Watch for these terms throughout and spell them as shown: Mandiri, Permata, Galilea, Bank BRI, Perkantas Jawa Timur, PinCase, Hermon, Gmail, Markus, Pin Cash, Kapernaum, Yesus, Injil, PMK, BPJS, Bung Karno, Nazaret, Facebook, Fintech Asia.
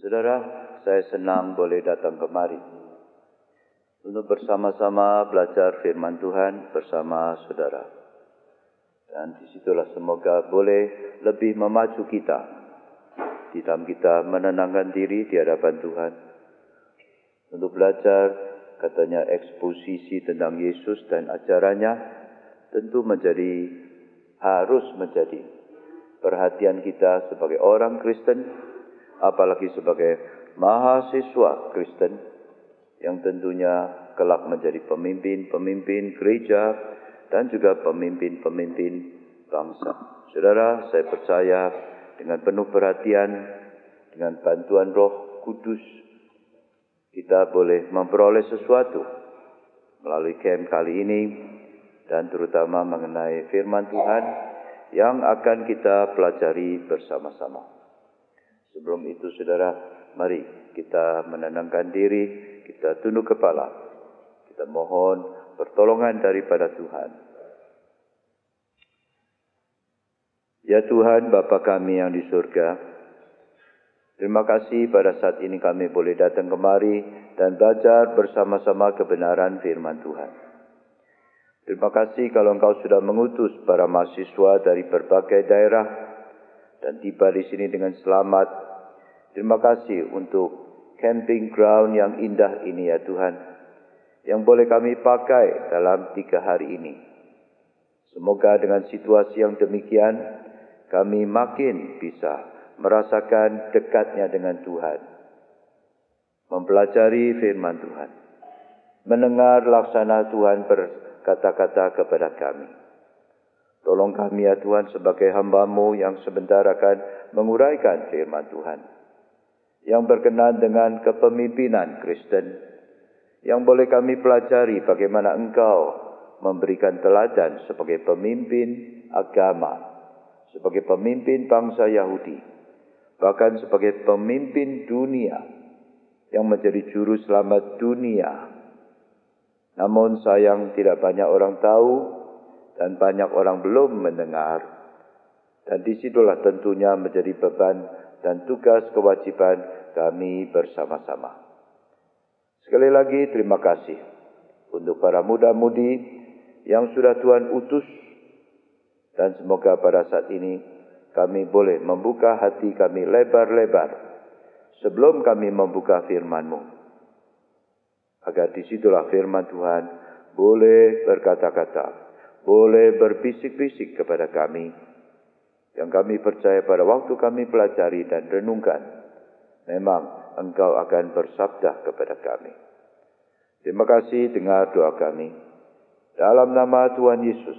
Saudara, saya senang boleh datang kemari untuk bersama-sama belajar firman Tuhan bersama saudara. Dan disitulah semoga boleh lebih memacu kita di dalam kita menenangkan diri di hadapan Tuhan. Untuk belajar katanya eksposisi tentang Yesus dan ajarannya tentu harus menjadi perhatian kita sebagai orang Kristen, apalagi sebagai mahasiswa Kristen yang tentunya kelak menjadi pemimpin-pemimpin gereja dan juga pemimpin-pemimpin bangsa. Saudara, saya percaya dengan penuh perhatian, dengan bantuan Roh Kudus, kita boleh memperoleh sesuatu melalui camp kali ini dan terutama mengenai firman Tuhan yang akan kita pelajari bersama-sama. Sebelum itu, saudara, mari kita menenangkan diri, kita tunduk kepala, kita mohon pertolongan daripada Tuhan. Ya Tuhan, Bapa kami yang di surga, terima kasih pada saat ini kami boleh datang kemari dan belajar bersama-sama kebenaran firman Tuhan. Terima kasih kalau Engkau sudah mengutus para mahasiswa dari berbagai daerah dan tiba di sini dengan selamat. Terima kasih untuk camping ground yang indah ini ya Tuhan, yang boleh kami pakai dalam 3 hari ini. Semoga dengan situasi yang demikian, kami makin bisa merasakan dekatnya dengan Tuhan. Mempelajari firman Tuhan. Mendengar laksana Tuhan berkata-kata kepada kami. Tolong kami ya Tuhan sebagai hamba-Mu yang sebentar akan menguraikan firman Tuhan. Yang berkenan dengan kepemimpinan Kristen. Yang boleh kami pelajari bagaimana Engkau memberikan teladan sebagai pemimpin agama. Sebagai pemimpin bangsa Yahudi. Bahkan sebagai pemimpin dunia. Yang menjadi juru selamat dunia. Namun sayang tidak banyak orang tahu. Dan banyak orang belum mendengar. Dan disitulah tentunya menjadi beban dan tugas kewajiban kami bersama-sama. Sekali lagi terima kasih untuk para muda-mudi yang sudah Tuhan utus. Dan semoga pada saat ini kami boleh membuka hati kami lebar-lebar sebelum kami membuka firman-Mu. Agar disitulah firman Tuhan boleh berkata-kata. Boleh berbisik-bisik kepada kami, yang kami percaya pada waktu kami pelajari dan renungkan, memang Engkau akan bersabda kepada kami. Terima kasih dengar doa kami. Dalam nama Tuhan Yesus,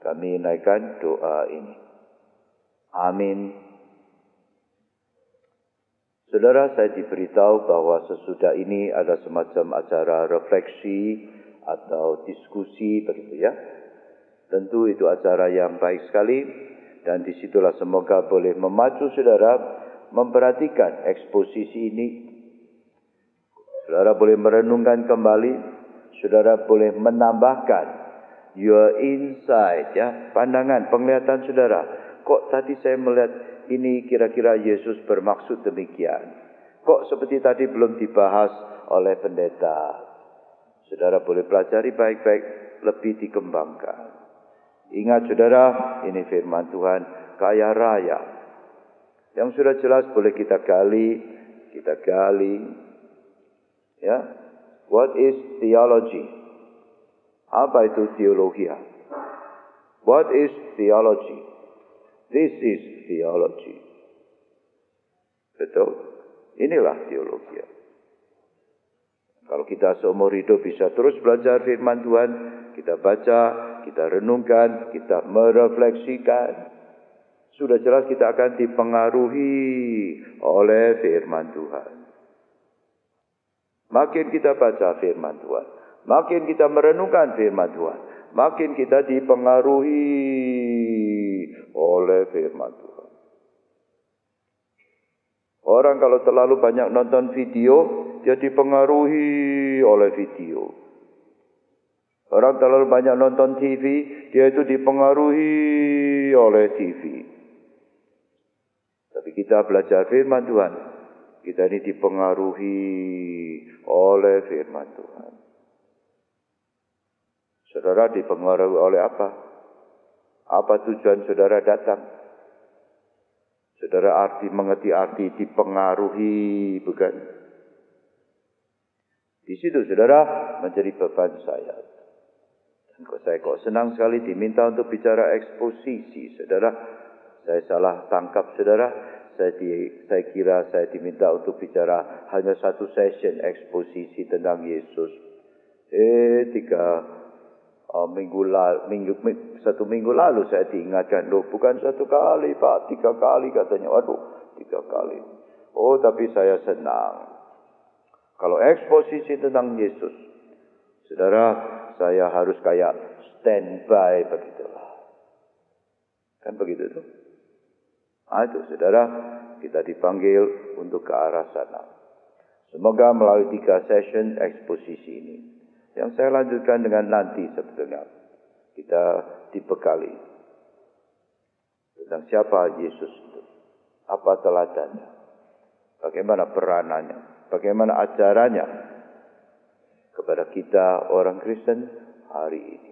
kami naikkan doa ini. Amin. Saudara, saya diberitahu bahwa sesudah ini ada semacam acara refleksi atau diskusi begitu ya. Tentu itu acara yang baik sekali dan disitulah semoga boleh memacu saudara memperhatikan eksposisi ini. Saudara boleh merenungkan kembali, saudara boleh menambahkan your insight ya, pandangan, penglihatan saudara. Kok tadi saya melihat ini kira-kira Yesus bermaksud demikian. Kok seperti tadi belum dibahas oleh pendeta. Saudara boleh pelajari baik-baik, lebih dikembangkan. Ingat saudara, ini firman Tuhan kaya raya. Yang sudah jelas boleh kita gali. Ya. What is theology? Apa itu teologi? What is theology? This is theology. Betul? Inilah teologi. Kalau kita seumur hidup bisa terus belajar firman Tuhan, kita baca, kita renungkan, kita merefleksikan. Sudah jelas kita akan dipengaruhi oleh firman Tuhan. Makin kita baca firman Tuhan, makin kita merenungkan firman Tuhan, makin kita dipengaruhi oleh firman Tuhan. Orang kalau terlalu banyak nonton video, dia dipengaruhi oleh video. Orang terlalu banyak nonton TV, dia itu dipengaruhi oleh TV. Tapi kita belajar firman Tuhan, Kita ini dipengaruhi oleh firman Tuhan. Saudara dipengaruhi oleh apa? Apa tujuan saudara datang? Saudara arti mengerti arti dipengaruhi, bukan? Di situ saudara menjadi beban saya. Dan saya kok senang sekali diminta untuk bicara eksposisi, saudara. Saya salah tangkap, saudara. Saya kira saya diminta untuk bicara hanya satu session eksposisi tentang Yesus. Satu minggu lalu saya diingatkan, loh bukan satu kali Pak, 3 kali katanya. Waduh, 3 kali. Oh tapi saya senang. Kalau eksposisi tentang Yesus, saudara, saya harus kayak standby begitulah. Kan begitu tuh. Itu saudara, kita dipanggil untuk ke arah sana. Semoga melalui 3 session eksposisi ini, yang saya lanjutkan dengan nanti sebetulnya, kita dibekali tentang siapa Yesus itu, apa teladannya, bagaimana peranannya, bagaimana ajarannya kepada kita orang Kristen hari ini.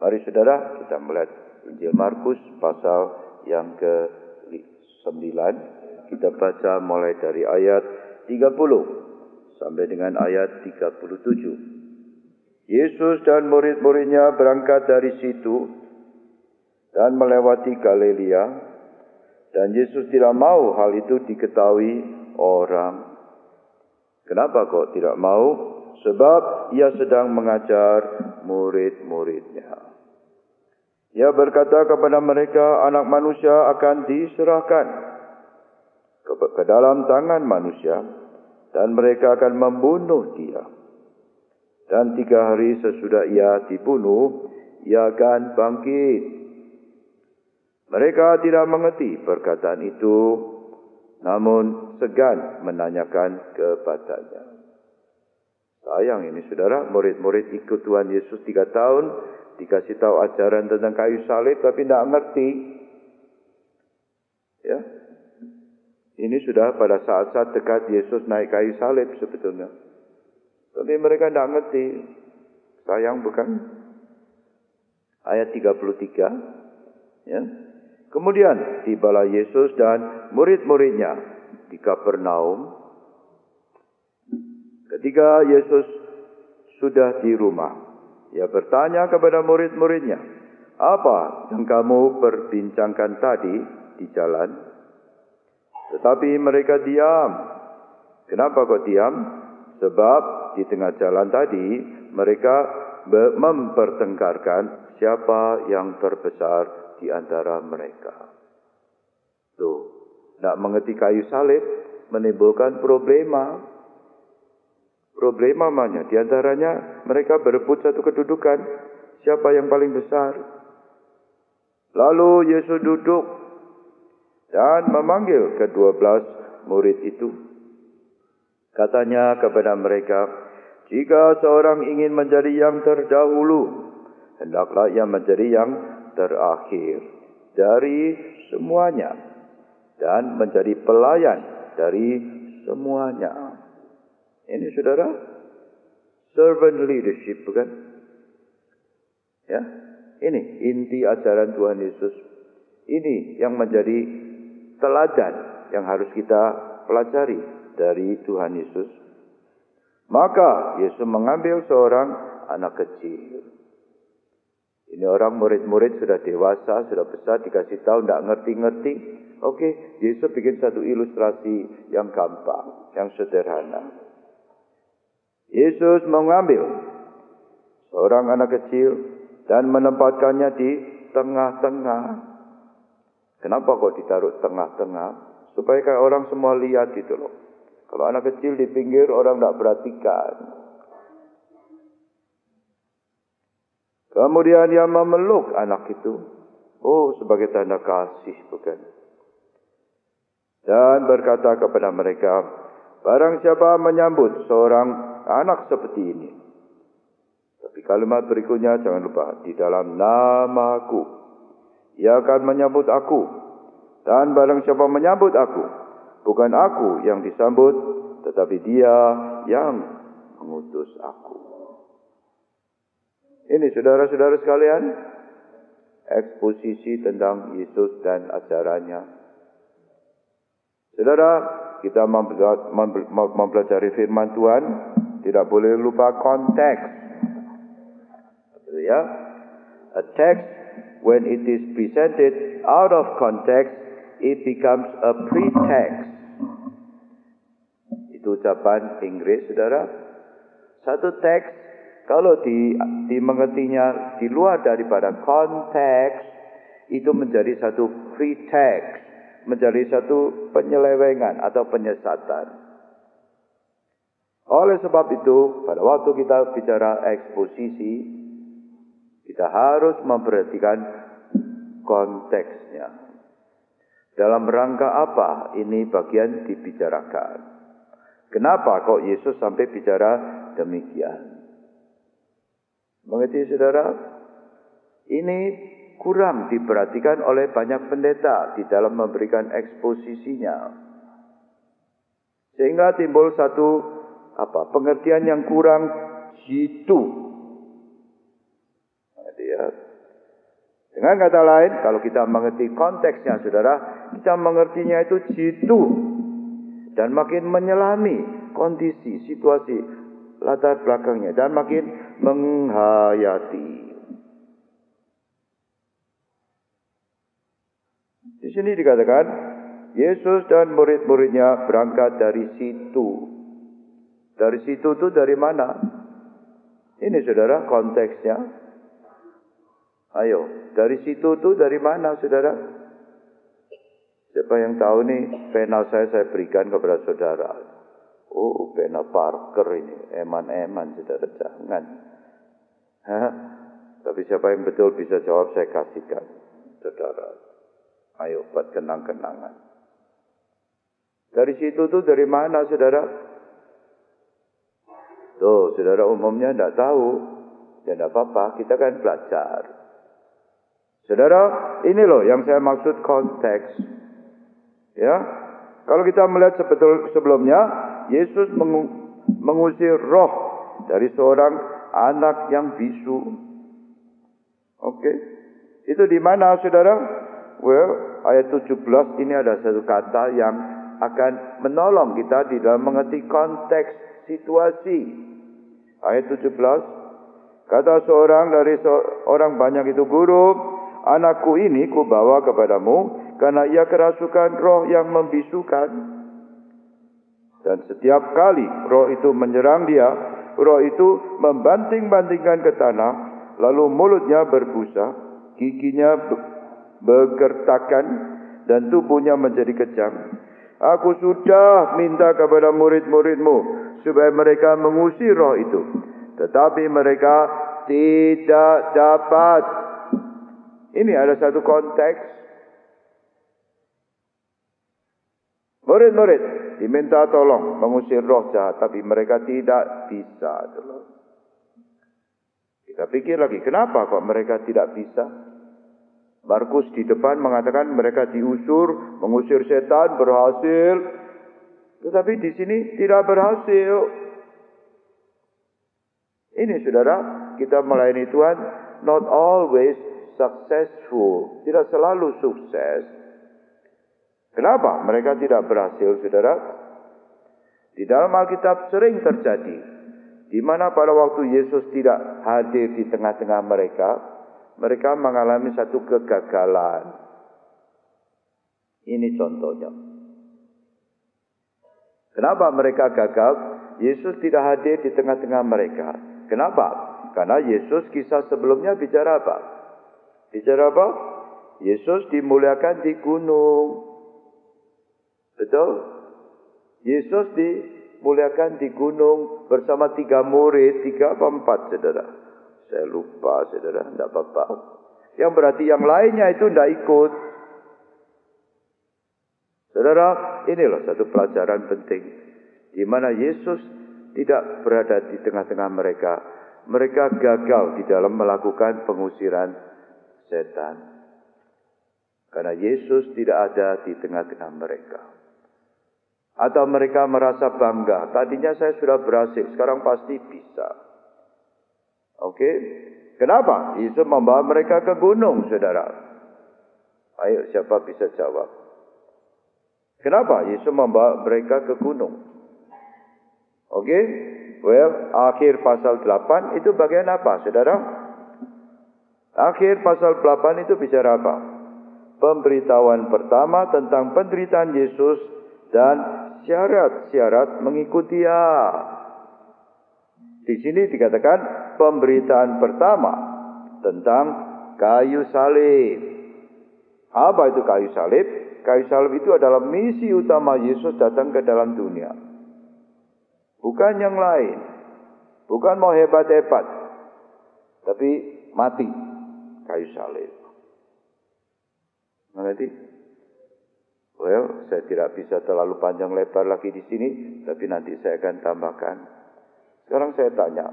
Mari saudara, kita melihat Injil Markus pasal yang ke-9, kita baca mulai dari ayat 30 sampai dengan ayat 37. Yesus dan murid-muridnya berangkat dari situ dan melewati Galilea, dan Yesus tidak mau hal itu diketahui orang. Kenapa kok tidak mau? Sebab ia sedang mengajar murid-muridnya. Ia berkata kepada mereka, anak manusia akan diserahkan ke dalam tangan manusia, dan mereka akan membunuh dia. Dan 3 hari sesudah ia dibunuh, ia akan bangkit. Mereka tidak mengerti perkataan itu, namun segan menanyakan kepadanya. Sayang ini saudara, murid-murid ikut Tuhan Yesus 3 tahun, dikasih tahu ajaran tentang kayu salib tapi tidak ngerti. Ya. Ini sudah pada saat-saat dekat Yesus naik kayu salib sebetulnya. Tapi mereka tidak ngerti. Sayang bukan? Ayat 33. Ya. Kemudian tibalah Yesus dan murid-muridnya di Kapernaum. Ketika Yesus sudah di rumah, ia bertanya kepada murid-muridnya, apa yang kamu perbincangkan tadi di jalan? Tetapi mereka diam. Kenapa kok diam? Sebab di tengah jalan tadi mereka mempertengkarkan siapa yang terbesar di antara mereka. Tuh, tidak mengerti kayu salib menimbulkan problema. Problemanya di antaranya mereka berebut satu kedudukan, siapa yang paling besar. Lalu Yesus duduk dan memanggil ke-12 murid itu. Katanya kepada mereka, jika seorang ingin menjadi yang terdahulu, hendaklah ia menjadi yang terakhir dari semuanya dan menjadi pelayan dari semuanya. Ini saudara, servant leadership bukan? Ya, ini inti ajaran Tuhan Yesus. Ini yang menjadi teladan yang harus kita pelajari dari Tuhan Yesus. Maka Yesus mengambil seorang anak kecil. Ini orang murid-murid sudah dewasa, sudah besar, dikasih tahu tidak ngerti-ngerti. Oke, Yesus bikin satu ilustrasi yang gampang, yang sederhana. Yesus mengambil seorang anak kecil dan menempatkannya di tengah-tengah. Kenapa kok ditaruh tengah-tengah? Supaya kayak orang semua lihat gitu loh. Kalau anak kecil di pinggir orang tidak perhatikan. Kemudian dia memeluk anak itu. Oh, sebagai tanda kasih bukan? Dan berkata kepada mereka, barang siapa menyambut seorang anak seperti ini. Tapi kalimat berikutnya jangan lupa, di dalam namaku ia akan menyambut aku. Dan barang siapa menyambut aku, Bukan aku yang disambut, tetapi Dia yang mengutus aku. Ini saudara-saudara sekalian, eksposisi tentang Yesus dan ajarannya. Saudara, kita mempelajari firman Tuhan, tidak boleh lupa konteks. Ya, a text when it is presented out of context, it becomes a pretext. Itu ucapan Inggris, saudara. Satu teks kalau dimengertinya di luar daripada konteks, itu menjadi satu pretext, menjadi satu penyelewengan atau penyesatan. Oleh sebab itu, pada waktu kita bicara eksposisi, kita harus memperhatikan konteksnya. Dalam rangka apa ini bagian dibicarakan? Kenapa kok Yesus sampai bicara demikian? Mengerti saudara? Ini kurang diperhatikan oleh banyak pendeta di dalam memberikan eksposisinya. Sehingga timbul satu pengertian yang kurang jitu. Dengan kata lain, kalau kita mengerti konteksnya, saudara, kita mengertinya itu jitu dan makin menyelami kondisi, situasi, latar belakangnya dan makin menghayati. Di sini dikatakan Yesus dan murid-muridnya berangkat dari situ. Dari situ itu dari mana? Ini saudara konteksnya. Ayo, dari situ itu dari mana, saudara? Siapa yang tahu nih, pena saya berikan kepada saudara. Oh, pena Parker ini, eman-eman, saudara, jangan. Tapi siapa yang betul bisa jawab, saya kasihkan, saudara. Ayo, buat kenang-kenangan. Dari situ itu dari mana, saudara? Tuh, saudara umumnya tidak tahu. Ya, tidak apa-apa, kita kan belajar. Saudara, ini loh yang saya maksud konteks. Ya, kalau kita melihat sebelumnya, Yesus mengusir roh dari seorang anak yang bisu. Oke, itu di mana, saudara? Well, ayat 17 ini ada satu kata yang akan menolong kita di dalam mengerti konteks situasi. Ayat 17, kata seorang dari orang banyak itu, Guru, anakku ini kubawa kepadamu, karena ia kerasukan roh yang membisukan. Dan setiap kali roh itu menyerang dia, roh itu membanting-bantingkan ke tanah, lalu mulutnya berbusa, giginya bergertakan, dan tubuhnya menjadi kejang. Aku sudah minta kepada murid-muridmu, supaya mereka mengusir roh itu. Tetapi mereka tidak dapat. Ini ada satu konteks. Murid-murid diminta tolong mengusir roh jahat, tapi mereka tidak bisa. Kita pikir lagi, kenapa kok mereka tidak bisa? Markus di depan mengatakan mereka diusir, mengusir setan berhasil, tetapi di sini tidak berhasil. Ini saudara, kita melayani Tuhan not always successful, tidak selalu sukses. Kenapa mereka tidak berhasil, saudara? Di dalam Alkitab sering terjadi, di mana pada waktu Yesus tidak hadir di tengah-tengah mereka, mereka mengalami satu kegagalan. Ini contohnya. Kenapa mereka gagal? Yesus tidak hadir di tengah-tengah mereka. Kenapa? Karena Yesus kisah sebelumnya bicara apa? Bicara apa? Yesus dimuliakan di gunung. Betul? Yesus dimuliakan di gunung bersama 3 murid, 3 atau 4, saudara. Saya lupa, saudara, tidak apa-apa. Yang berarti yang lainnya itu tidak ikut. Saudara, inilah satu pelajaran penting. Di mana Yesus tidak berada di tengah-tengah mereka. Mereka gagal di dalam melakukan pengusiran setan. Karena Yesus tidak ada di tengah-tengah mereka. Atau mereka merasa bangga, tadinya saya sudah berhasil, sekarang pasti bisa. Oke? Kenapa? Yesus membawa mereka ke gunung, saudara. Ayo, siapa bisa jawab? Kenapa Yesus membawa mereka ke gunung? Oke? Well, akhir pasal 8 itu bagian apa, saudara? Akhir pasal 8 itu bicara apa? Pemberitahuan pertama tentang penderitaan Yesus dan syarat-syarat mengikuti dia. Di sini dikatakan pemberitaan pertama tentang kayu salib. Apa itu kayu salib? Kayu salib itu adalah misi utama Yesus datang ke dalam dunia. Bukan yang lain. Bukan mau hebat-hebat. Tapi mati. Kayu salib. Mengerti? Well, saya tidak bisa terlalu panjang lebar lagi di sini, tapi nanti saya akan tambahkan. Sekarang saya tanya,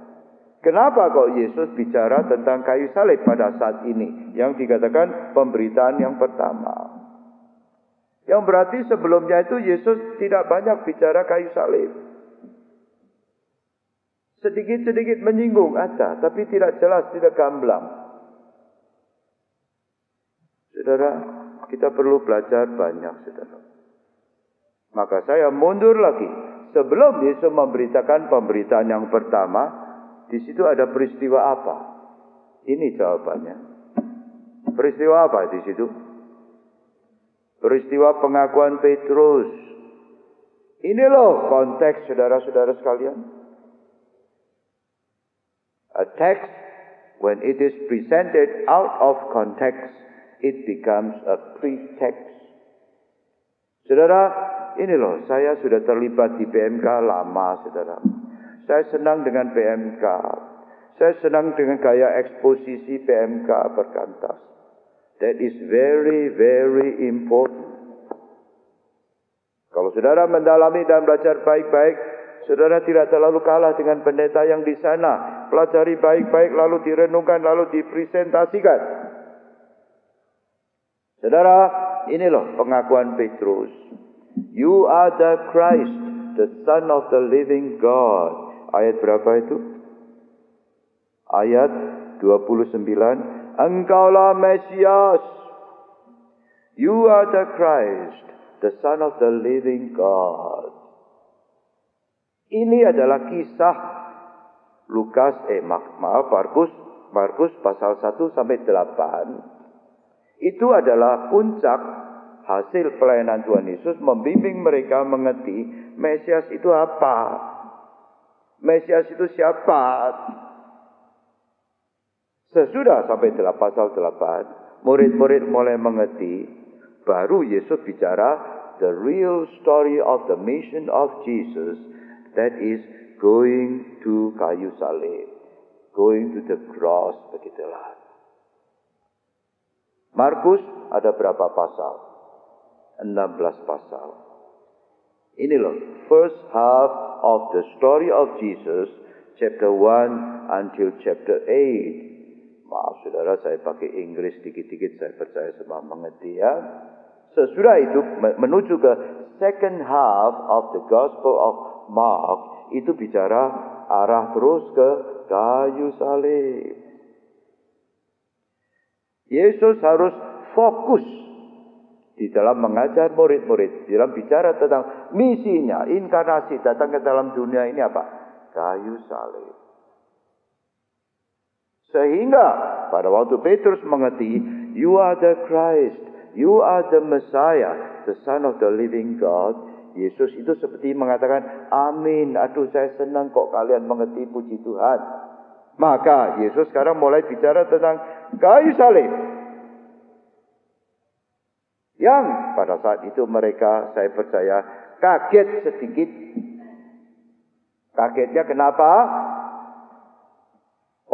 kenapa kok Yesus bicara tentang kayu salib pada saat ini? Yang dikatakan pemberitaan yang pertama. Yang berarti sebelumnya itu Yesus tidak banyak bicara kayu salib. Sedikit-sedikit menyinggung ada, tapi tidak jelas, tidak gamblang. Saudara, kita perlu belajar banyak, saudara. Maka saya mundur lagi. Sebelum Yesus memberitakan pemberitaan yang pertama, di situ ada peristiwa apa? Ini jawabannya. Peristiwa apa di situ? Peristiwa pengakuan Petrus. Ini loh konteks saudara-saudara sekalian. A text when it is presented out of context, it becomes a pretext. Saudara, ini loh, saya sudah terlibat di PMK lama, saudara. Saya senang dengan PMK. Saya senang dengan gaya eksposisi PMK berkantas. That is very, very important. Kalau saudara mendalami dan belajar baik-baik, saudara tidak terlalu kalah dengan pendeta yang di sana. Pelajari baik-baik, lalu direnungkan, lalu dipresentasikan. Saudara, ini loh pengakuan Petrus. You are the Christ, the Son of the living God. Ayat berapa itu? Ayat 29. Engkaulah Mesias. You are the Christ, the Son of the living God. Ini adalah kisah Markus pasal 1 sampai 8. Itu adalah puncak hasil pelayanan Tuhan Yesus membimbing mereka mengerti Mesias itu apa. Mesias itu siapa? Sesudah sampai pasal 8, murid-murid mulai mengerti, baru Yesus bicara the real story of the mission of Jesus, that is going to kayu salib, going to the cross, begitulah. Markus ada berapa pasal? 16 pasal. Ini loh, first half of the story of Jesus, chapter 1 until chapter 8. Maaf saudara, saya pakai Inggris dikit-dikit, saya percaya semua mengerti ya. Sesudah itu menuju ke second half of the Gospel of Mark, itu bicara arah terus ke kayu salib. Yesus harus fokus di dalam mengajar murid-murid, di dalam bicara tentang misinya, inkarnasi, datang ke dalam dunia ini apa? Kayu salib. Sehingga pada waktu Petrus mengerti, you are the Christ, you are the Messiah, the Son of the living God. Yesus itu seperti mengatakan, amin, aduh saya senang kok kalian mengerti, puji Tuhan. Maka Yesus sekarang mulai bicara tentang kayu salib. Yang pada saat itu mereka, saya percaya, kaget sedikit. Kagetnya kenapa?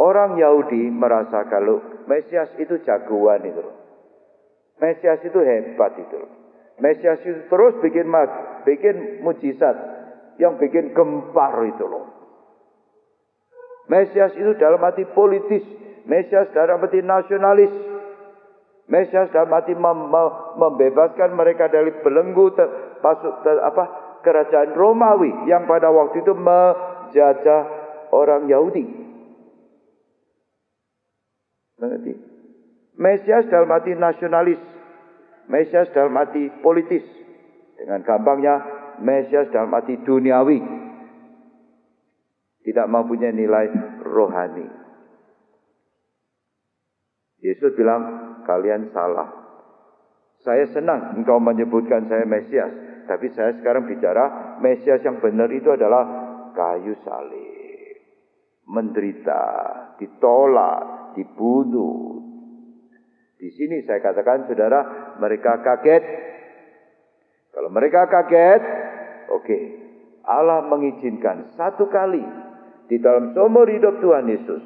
Orang Yahudi merasa kalau Mesias itu jagoan itu. Mesias itu hebat itu. Mesias itu terus bikin mujizat yang bikin gempar itu loh. Mesias itu dalam arti politis. Mesias dalam arti nasionalis. Mesias dalam arti membebaskan mereka dari belenggu kerajaan Romawi yang pada waktu itu menjajah orang Yahudi. Mengerti? Mesias dalam arti nasionalis, Mesias dalam arti politis. Dengan gampangnya, Mesias dalam arti duniawi, tidak mempunyai nilai rohani. Yesus bilang, kalian salah. Saya senang engkau menyebutkan saya Mesias, tapi saya sekarang bicara Mesias yang benar itu adalah kayu salib, menderita, ditolak, dibunuh. Di sini saya katakan, saudara, mereka kaget. Kalau mereka kaget, oke, Allah mengizinkan satu kali di dalam seumur hidup Tuhan Yesus,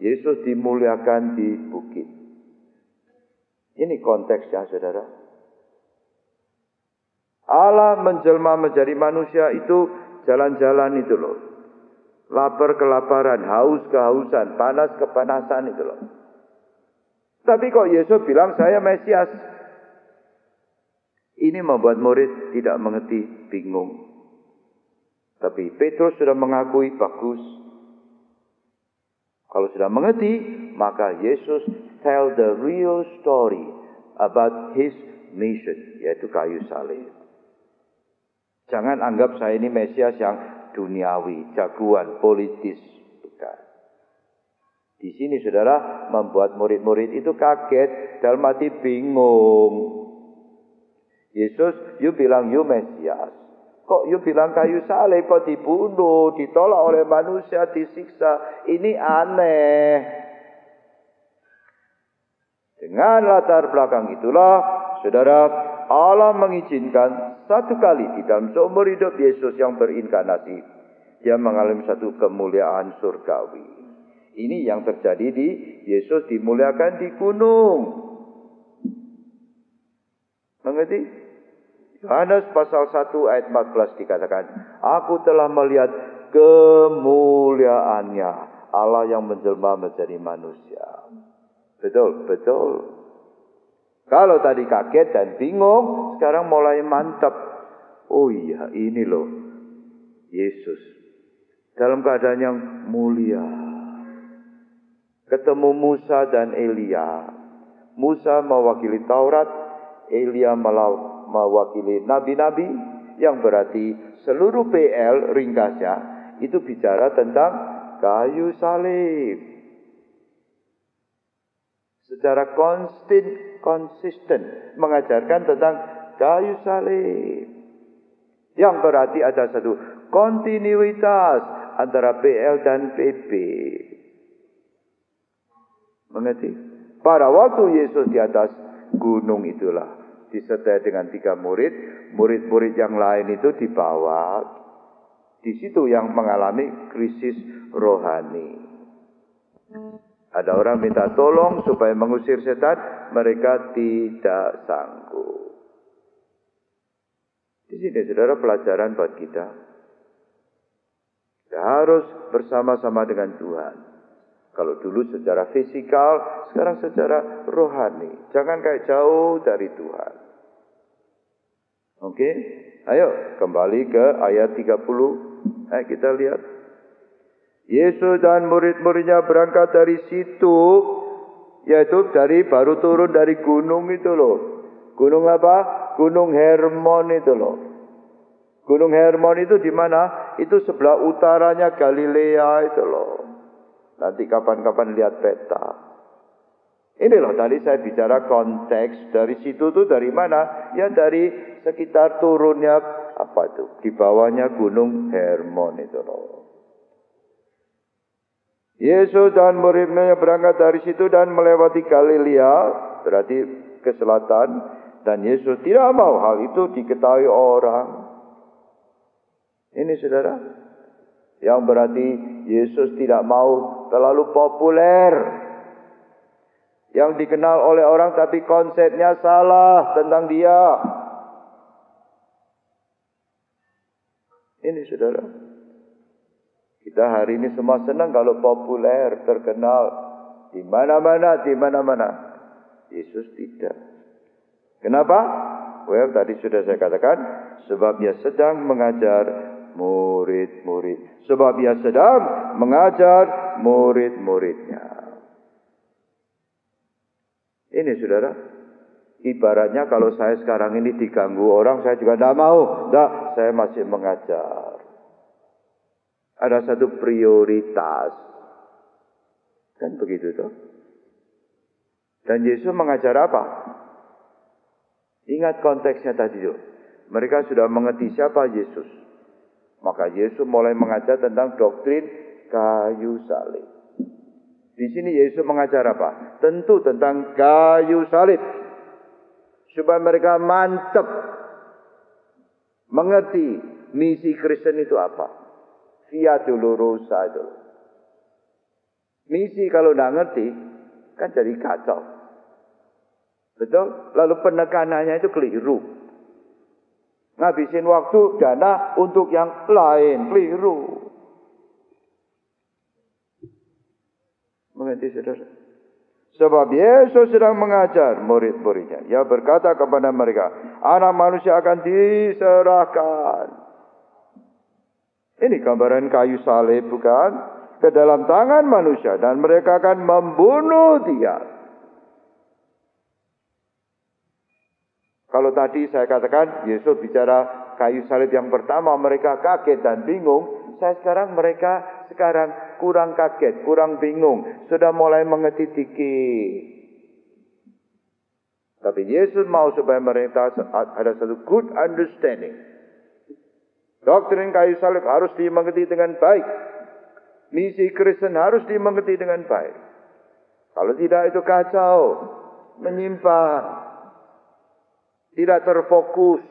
Yesus dimuliakan di bukit. Ini konteksnya, saudara. Allah menjelma menjadi manusia itu jalan-jalan itu loh. Lapar kelaparan, haus kehausan, panas kepanasan itu loh. Tapi kok Yesus bilang saya Mesias? Ini membuat murid tidak mengerti, bingung. Tapi Petrus sudah mengakui, bagus. Kalau sudah mengerti, maka Yesus tell the real story about his mission, yaitu kayu salib. Jangan anggap saya ini Mesias yang duniawi, jagoan, politis. Bukan. Di sini saudara membuat murid-murid itu kaget, dalam hati bingung. Yesus, you bilang you Mesias. Kok you bilang kayu salib, kok dibunuh, ditolak oleh manusia, disiksa. Ini aneh. Dengan latar belakang itulah, saudara, Allah mengizinkan satu kali di dalam seumur hidup Yesus yang berinkarnasi, dia mengalami satu kemuliaan surgawi. Ini yang terjadi di Yesus dimuliakan di gunung. Mengerti? Yohanes pasal 1 ayat 14 dikatakan, aku telah melihat kemuliaannya, Allah yang menjelma menjadi manusia. Betul, betul. Kalau tadi kaget dan bingung, sekarang mulai mantap. Oh iya, ini loh Yesus dalam keadaan yang mulia. Ketemu Musa dan Elia. Musa mewakili Taurat, Elia mewakili nabi-nabi, yang berarti seluruh PL ringkasnya itu bicara tentang kayu salib. Secara konsisten mengajarkan tentang kayu salib. Yang berarti ada satu kontinuitas antara PL dan PP. Mengerti? Pada waktu Yesus di atas gunung itulah disertai dengan 3 murid. Murid-murid yang lain itu dibawa. Di situ yang mengalami krisis rohani. Ada orang minta tolong supaya mengusir setan, mereka tidak sanggup. Di sini saudara pelajaran buat kita. Kita harus bersama-sama dengan Tuhan. Kalau dulu secara fisikal, sekarang secara rohani. Jangan kayak jauh dari Tuhan. Oke? Ayo kembali ke ayat 30. Ayo kita lihat. Yesus dan murid-muridnya berangkat dari situ, yaitu dari baru turun dari gunung itu loh. Gunung apa? Gunung Hermon itu loh. Gunung Hermon itu di mana? Itu sebelah utaranya Galilea itu loh. Nanti kapan-kapan lihat peta. Ini loh tadi saya bicara konteks dari situ tuh dari mana? Ya dari sekitar turunnya apa itu? Di bawahnya Gunung Hermon itu loh. Yesus dan murid-muridnya berangkat dari situ dan melewati Galilea, berarti ke selatan, dan Yesus tidak mau hal itu diketahui orang. Ini saudara, yang berarti Yesus tidak mau terlalu populer, yang dikenal oleh orang tapi konsepnya salah tentang dia. Ini saudara. Kita hari ini semua senang kalau populer, terkenal di mana-mana, di mana-mana. Yesus tidak. Kenapa? Well, tadi sudah saya katakan, sebab ia sedang mengajar murid-murid. Sebab ia sedang mengajar murid-muridnya. Ini saudara, ibaratnya kalau saya sekarang ini diganggu orang, saya juga tidak mau. Tidak, saya masih mengajar. Ada satu prioritas. Kan begitu toh. Dan Yesus mengajar apa? Ingat konteksnya tadi tuh. Mereka sudah mengerti siapa Yesus. Maka Yesus mulai mengajar tentang doktrin kayu salib. Di sini Yesus mengajar apa? Tentu tentang kayu salib. Supaya mereka mantap mengerti misi Kristen itu apa. Via Dolorosa itu. Misi kalau tidak ngerti kan jadi kacau. Betul? Lalu penekanannya itu keliru. Ngabisin waktu, dana untuk yang lain. Keliru. Mengerti saudara? Sebab Yesus sedang mengajar murid-muridnya. Ia berkata kepada mereka, Anak manusia akan diserahkan. Ini gambaran kayu salib bukan? Ke dalam tangan manusia. Dan mereka akan membunuh dia. Kalau tadi saya katakan Yesus bicara kayu salib yang pertama mereka kaget dan bingung. Mereka sekarang kurang kaget, kurang bingung. Sudah mulai mengerti dikit. Tapi Yesus mau supaya mereka ada satu good understanding. Doktrin kayu salib harus dimengerti dengan baik. Misi Kristen harus dimengerti dengan baik. Kalau tidak itu kacau, menyimpang. Tidak terfokus.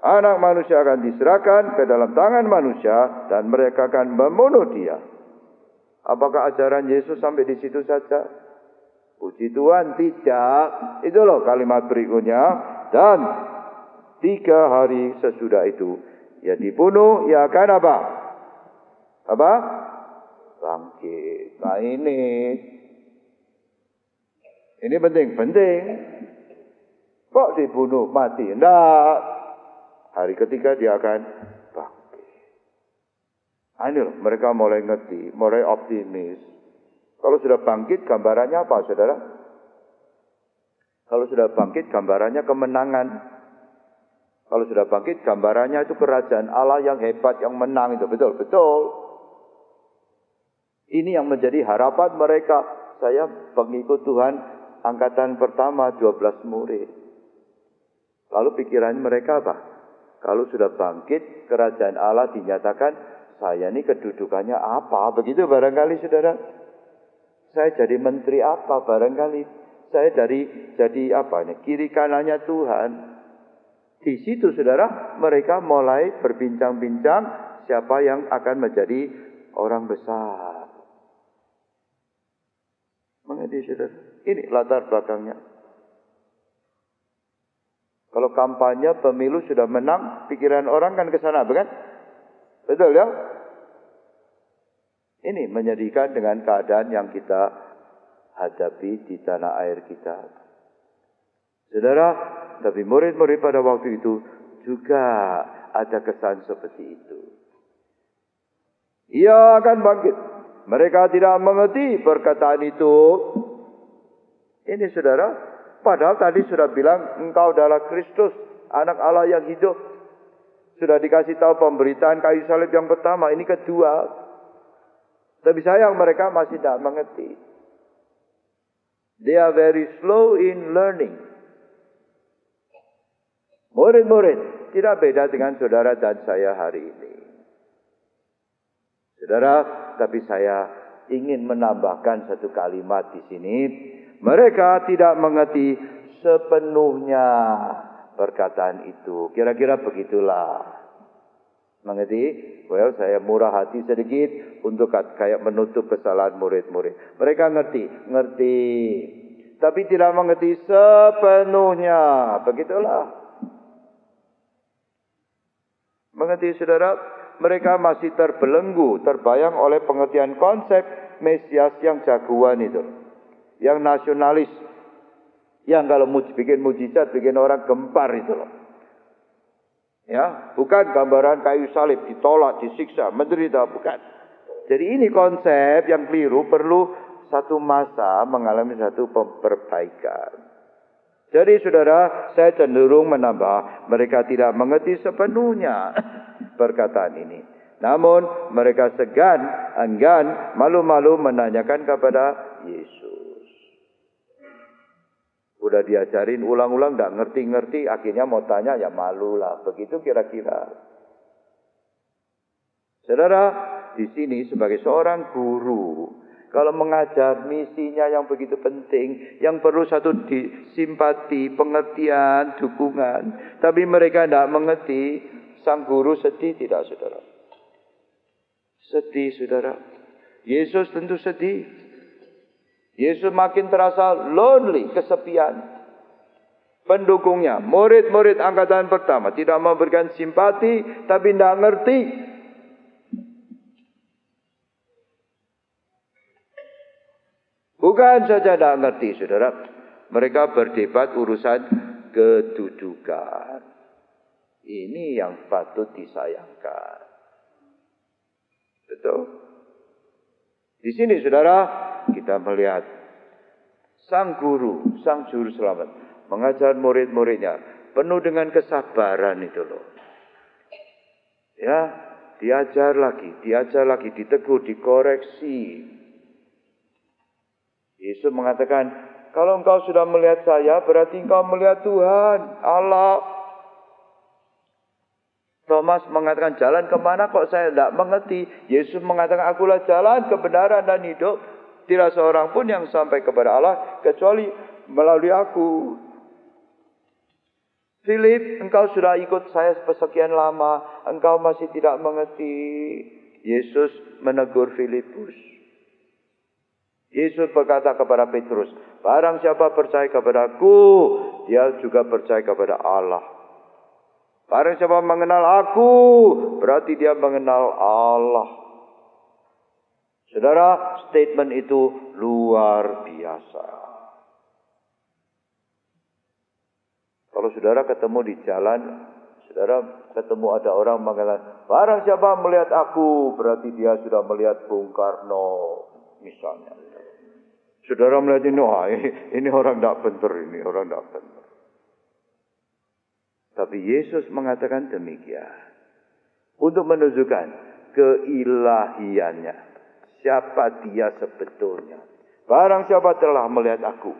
Anak manusia akan diserahkan ke dalam tangan manusia dan mereka akan membunuh dia. Apakah ajaran Yesus sampai di situ saja? Puji Tuhan, tidak. Itu loh kalimat berikutnya. Dan 3 hari sesudah itu, ia dibunuh, ia akan apa? Apa? Bangkit. Nah ini penting. Kok dibunuh mati? Tidak. Hari ketiga dia akan bangkit. Anil, mereka mulai ngerti, mulai optimis. Kalau sudah bangkit, gambarannya apa, saudara? Kalau sudah bangkit, gambarannya kemenangan. Kalau sudah bangkit, gambarannya itu kerajaan Allah yang hebat, yang menang itu. Betul, betul. Ini yang menjadi harapan mereka. Saya pengikut Tuhan. Angkatan pertama 12 murid. Lalu pikiran mereka apa? Kalau sudah bangkit, kerajaan Allah dinyatakan, saya ini kedudukannya apa? Begitu barangkali saudara. Saya jadi menteri apa barangkali? Saya jadi apa ini? Kiri kanannya Tuhan. Di situ saudara, mereka mulai berbincang-bincang siapa yang akan menjadi orang besar. Mengerti saudara? Ini latar belakangnya. Kalau kampanye pemilu sudah menang, pikiran orang kan ke sana, bukan? Betul ya? Ini menyedihkan dengan keadaan yang kita hadapi di tanah air kita. Saudara, tapi murid-murid pada waktu itu juga ada kesan seperti itu. Ia akan bangkit. Mereka tidak mengerti perkataan itu. Ini saudara, padahal tadi sudah bilang engkau adalah Kristus, anak Allah yang hidup. Sudah dikasih tahu pemberitaan kayu salib yang pertama, ini kedua. Tapi sayang mereka masih tidak mengerti. They are very slow in learning. Murid-murid tidak beda dengan saudara dan saya hari ini. Saudara, tapi saya ingin menambahkan satu kalimat di sini. Mereka tidak mengerti sepenuhnya perkataan itu. Kira-kira begitulah. Mengerti? Well, saya murah hati sedikit untuk kayak menutup kesalahan murid-murid. Mereka ngerti. Tapi tidak mengerti sepenuhnya. Begitulah. Mengerti, saudara? Mereka masih terbelenggu, terbayang oleh pengertian konsep Mesias yang jagoan itu. Yang nasionalis, Yang kalau bikin mujizat, bikin orang gempar itu loh. Ya, bukan gambaran kayu salib ditolak, disiksa, menderita, bukan. Jadi ini konsep yang keliru, perlu satu masa mengalami satu perbaikan. Jadi saudara, saya cenderung menambah, mereka tidak mengerti sepenuhnya perkataan ini. Namun mereka segan, enggan, malu-malu menanyakan kepada Yesus. Udah diajarin ulang-ulang, tidak ngerti-ngerti, akhirnya mau tanya ya malu lah. Begitu kira-kira. Saudara, di sini sebagai seorang guru, kalau mengajar misinya yang begitu penting, yang perlu satu simpati, pengertian, dukungan. Tapi mereka tidak mengerti, sang guru sedih tidak saudara? Sedih saudara. Yesus tentu sedih. Yesus makin terasa lonely, kesepian. Pendukungnya, murid-murid angkatan pertama tidak memberikan simpati, tapi tidak mengerti. Bukan saja tidak ngerti, saudara. Mereka berdebat urusan kedudukan. Ini yang patut disayangkan. Betul? Di sini, saudara, kita melihat sang guru, sang juru selamat, mengajar murid-muridnya penuh dengan kesabaran itu loh. Ya, diajar lagi, ditegur, dikoreksi. Yesus mengatakan, kalau engkau sudah melihat saya, berarti engkau melihat Tuhan, Allah. Thomas mengatakan, jalan kemana kok saya tidak mengerti. Yesus mengatakan, akulah jalan, kebenaran, dan hidup. Tidak seorang pun yang sampai kepada Allah, kecuali melalui aku. Philip, engkau sudah ikut saya sekian lama, engkau masih tidak mengerti. Yesus menegur Filipus. Yesus berkata kepada Petrus, barang siapa percaya kepadaku, dia juga percaya kepada Allah. Barang siapa mengenal aku, berarti dia mengenal Allah. Saudara, statement itu luar biasa. Kalau saudara ketemu di jalan, saudara ketemu ada orang mengatakan, barang siapa melihat aku, berarti dia sudah melihat Bung Karno. Misalnya, saudara melihat ini, oh, ini orang tidak benar, ini orang tidak benar. Tapi Yesus mengatakan demikian untuk menunjukkan keilahiannya, siapa dia sebetulnya. Barang siapa telah melihat aku,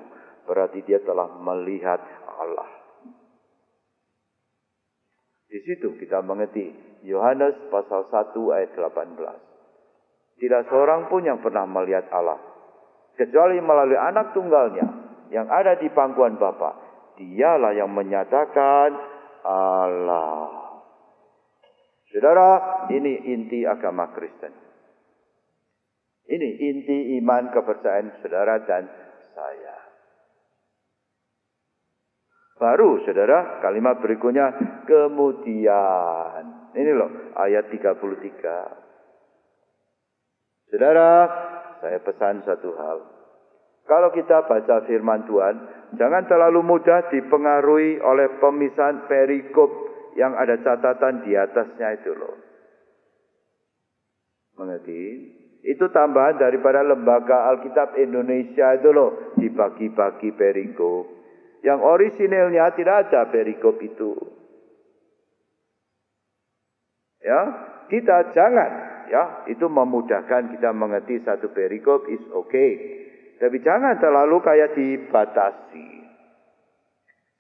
berarti dia telah melihat Allah. Di situ kita mengerti Yohanes pasal 1 ayat 18. Tidak seorang pun yang pernah melihat Allah, kecuali melalui anak tunggalnya yang ada di pangkuan Bapa. Dialah yang menyatakan Allah. Saudara, ini inti agama Kristen. Ini inti iman kepercayaan saudara dan saya. Baru saudara, kalimat berikutnya, kemudian. Ini loh, ayat 33. Saudara, saya pesan satu hal. Kalau kita baca firman Tuhan, jangan terlalu mudah dipengaruhi oleh pemisahan perikop yang ada catatan di atasnya itu loh. Mengerti? Itu tambahan daripada Lembaga Alkitab Indonesia itu loh, dibagi-bagi perikop. Yang orisinilnya tidak ada perikop itu. Ya, kita jangan. Ya, itu memudahkan kita mengerti satu perikop is okay. Tapi jangan terlalu kayak dibatasi.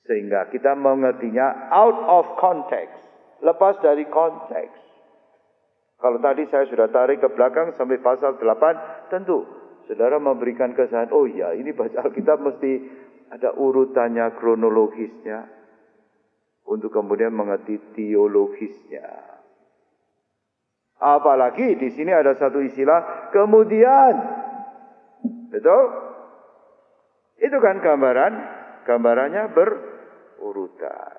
Sehingga kita mengertinya out of context. Lepas dari konteks. Kalau tadi saya sudah tarik ke belakang sampai pasal 8. Tentu, saudara memberikan kesan. Oh ya, ini baca Alkitab mesti ada urutannya, kronologisnya. Untuk kemudian mengerti teologisnya. Apalagi di sini ada satu istilah kemudian. Betul? Itu kan gambarannya berurutan.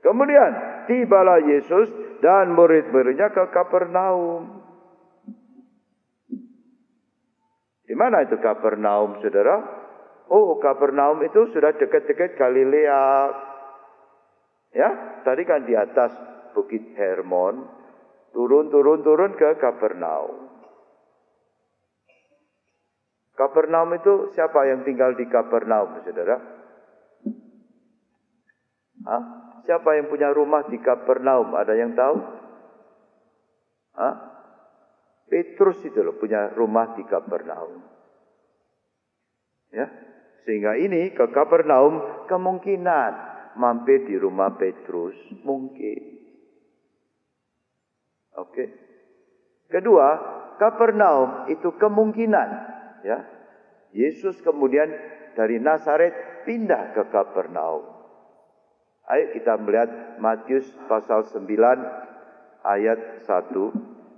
Kemudian tibalah Yesus dan murid-muridnya ke Kapernaum. Di mana itu Kapernaum, saudara? Oh, Kapernaum itu sudah dekat-dekat Galilea. Ya, tadi kan di atas Bukit Hermon, turun ke Kapernaum. Kapernaum itu siapa yang tinggal di Kapernaum, saudara? Hah? Siapa yang punya rumah di Kapernaum? Ada yang tahu? Hah? Petrus itu loh punya rumah di Kapernaum. Ya, sehingga ini ke Kapernaum kemungkinan mampir di rumah Petrus, mungkin. Oke. Kedua, Kapernaum itu kemungkinan. Ya, Yesus kemudian dari Nazaret pindah ke Kapernaum. Ayo kita melihat Matius pasal 9 ayat 1.